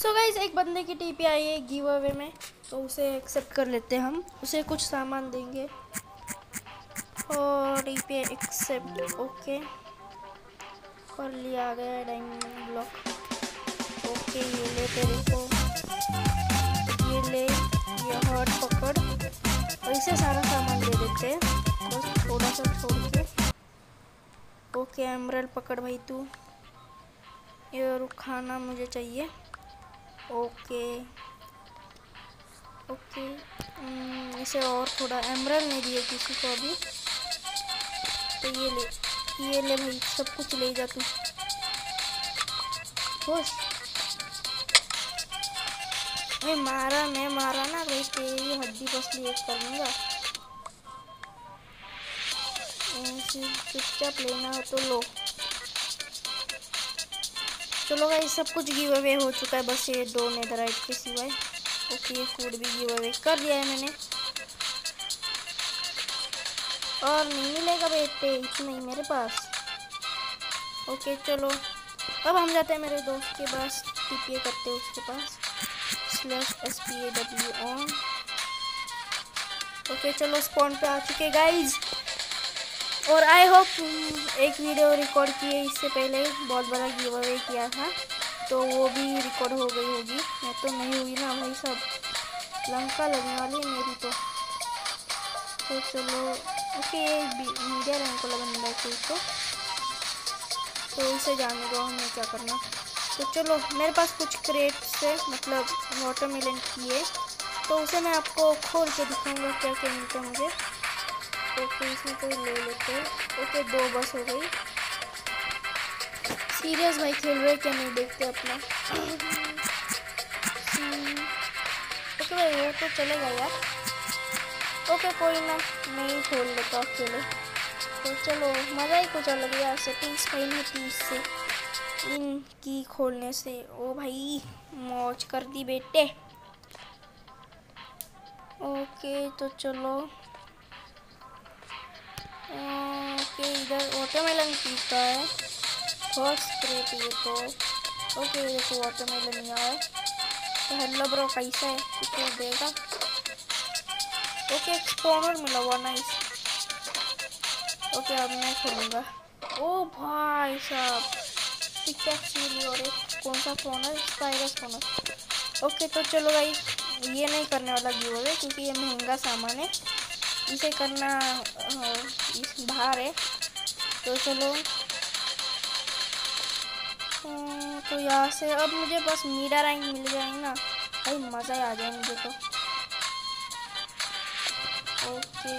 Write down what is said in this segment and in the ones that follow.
So guys एक बंदे की टीपी आई है गिव अवे में, तो उसे एक्सेप्ट कर लेते हैं हम। उसे कुछ सामान देंगे और टीपी एक्सेप्ट ओके कर लिया। आ गया डायमंड ब्लॉक ओके। ये ले तेरे को, ये ले, ये हॉट पकड़ और इसे सारा सामान दे देते हैं बस थोड़ा सा छोड़ के। ओके एमरल पकड़ भाई तू, ये रुखाना मुझे चाहिए। ओके ओके इसे और थोड़ा, एमरल नहीं दिए किसी को अभी, तो ये ले भाई सब कुछ ले जा तू खुश। मैं मारा ना भाई तेरी हड्डी पसली एक कर लूँगा। चुपचाप लेना हो तो लो। चलो गाइस सब कुछ गिव अवे हो चुका है बस ये दो नेदराइट के सिवाय। ओके फूड भी गिव अवे कर दिया है मैंने और नहीं मिलेगा बेटे इतना ही मेरे पास। ओके चलो अब हम जाते हैं मेरे दोस्त के पास, टीपीए करते हैं उसके पास /SPAW ऑन। ओके चलो स्पॉन पे आ चुके गाइज और आई होप एक वीडियो रिकॉर्ड किए इससे पहले बहुत बड़ा गिव अवे किया था तो वो भी रिकॉर्ड हो गई होगी। मैं तो नहीं हुई ना भाई, सब लंका लगने वाली है मेरी तो चलो ओके मीडिया रैंक को लगने वाली तो उसे जाने दो हमें क्या करना। तो चलो मेरे पास कुछ क्रेट्स है मतलब वाटरमेलन की है तो उसे मैं आपको खोल के दिखाऊंगा क्या क्या मिलता है मुझे। ओके इसमें कोई ले लेते हैं। ओके दो बस हो गई। सीरियस भाई खेल रहे क्या नहीं देखते अपना। ओके भाई वो तो चलेगा यार। ओके कोई ना मैं ही खोल लेता हूँ अकेले। तो चलो मज़ा ही कुछ अलग यार सेटिंग्स पहली होती इससे इनकी खोलने से। ओ भाई मौज कर दी बेटे। ओके तो चलो ओके इधर वाटरमेलन पीता है फर्स्ट क्रेट ये तो। ओके ये तो वाटरमेलन यहाँ है तो हेलो ब्रो कैसा है कुछ देगा। ओके एक्सपोनर मिला हुआ नाइस। ओके अब मैं खोलूँगा। ओ भाई साहब पिकैक्स मिली और एक कौन सा फोन है स्पाइरस फोन है। ओके तो चलो भाई ये नहीं करने वाला गिव अवे क्योंकि ये महंगा सामान है इसे करना इस बाहर है। तो चलो तो यहाँ से अब मुझे बस मीरा रैंक मिल जाएगी ना भाई मज़ा ही आ जाए मुझे तो। ओके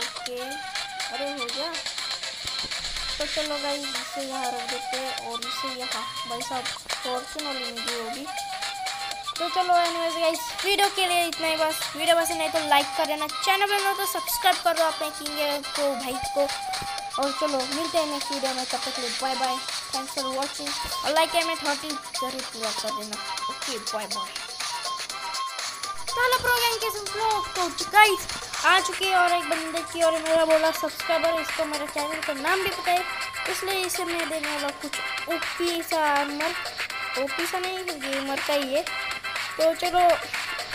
ओके अरे हो गया। तो चलो गाइस इसे यहाँ रख देते हैं और इसे यहाँ भाई साहब फॉर्चून और मिली होगी। तो चलो एनीवेज गाइस वीडियो के लिए इतना ही बस। वीडियो पसंद नहीं तो लाइक कर देना, चैनल पर हो तो सब्सक्राइब करो अपने किंगे को भाई को। और चलो मिलते हैं नेक्स्ट वीडियो में, तब तक के लिए bye bye. Thanks for watching और लाइक है मैं 30 जरूर पूरा कर देना। Okay bye bye. चलो प्रोग्राम के सुन गाइस आ चुकी है और एक बंदे की और मेरा बोला सब्सक्राइबर इसको मेरे चैनल का नाम भी पता है इसलिए इसे मैं देने वाला कुछ ओपी सा नहीं गेमर का ही है। तो चलो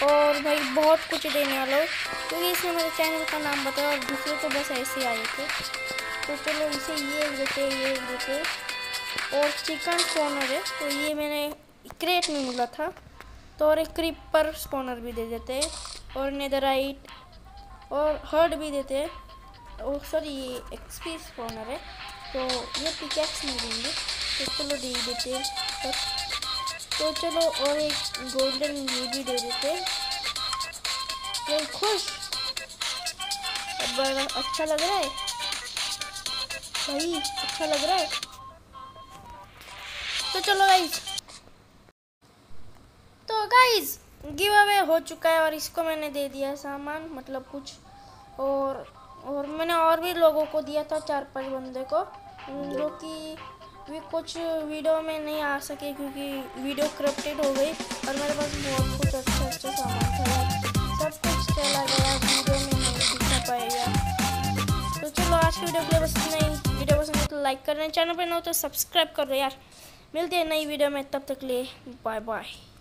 और भाई बहुत कुछ देने वाला हूँ क्योंकि इसने मेरे चैनल का नाम बताया और दूसरे तो बस ऐसे आए थे। तो चलो इसे ये देते और चिकन स्पॉनर है तो ये मैंने क्रेट में मिला था तो और एक क्रीपर स्पॉनर भी दे देते और नेदराइट और हर्ड भी देते हैं। और सॉरी ये एक्सपी स्पॉनर है तो ये पिकैक्स नहीं देंगे तो चलो दे देते हैं तो चलो और एक गोल्डन ये भी दे देते हैं खुश। अब अच्छा लग रहा है भाई अच्छा लग रहा है। तो चलो गाइस गिव अवे हो चुका है और इसको मैंने दे दिया सामान मतलब कुछ और मैंने और भी लोगों को दिया था 4-5 बंदे को जो कि भी कुछ वीडियो में नहीं आ सके क्योंकि वीडियो करप्टेड हो गई और मेरे पास बहुत कुछ अच्छा सामान था सब कुछ चला गया वीडियो में नहीं दिखा पाएगा। तो चलो आज की वीडियो के लिए बस नहीं, वीडियो पसंद है तो लाइक कर देना, चैनल पर ना हो तो सब्सक्राइब कर दो यार। मिलते हैं नई वीडियो में, तब तक के लिए बाय बाय।